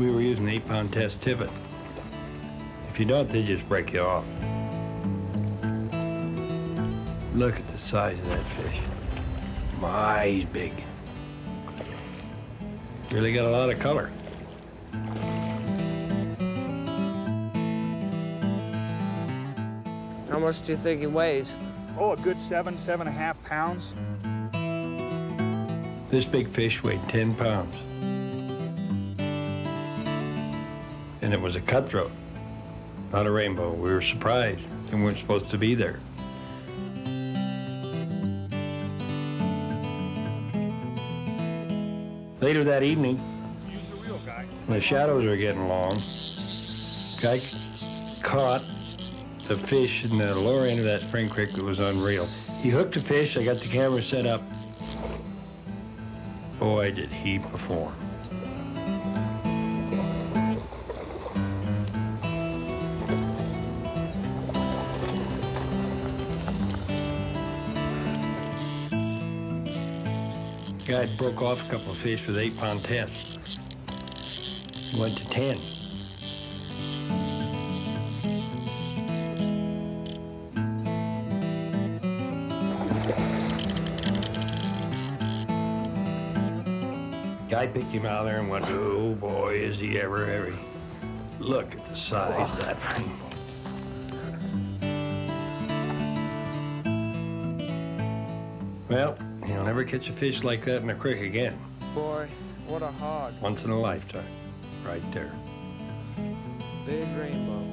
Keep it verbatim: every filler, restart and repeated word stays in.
we were using an eight-pound test tippet. If you don't, they just break you off. Look at the size of that fish. My, he's big. Really got a lot of color. How much do you think he weighs? Oh, a good seven, seven and a half pounds. This big fish weighed ten pounds. And it was a cutthroat, not a rainbow. We were surprised. They weren't supposed to be there. Later that evening, Use the reel, Guy. When the shadows were getting long, Guy caught the fish in the lower end of that spring creek that was unreal. He hooked the fish, I got the camera set up. Boy, did he perform. Guy broke off a couple of fish with eight-pound tests. Went to ten. Guy picked him out of there and went, "Oh boy, is he ever heavy!" Look at the size of that thing. Well, you'll never catch a fish like that in a creek again. Boy, what a hog. Once in a lifetime, right there. Big rainbow.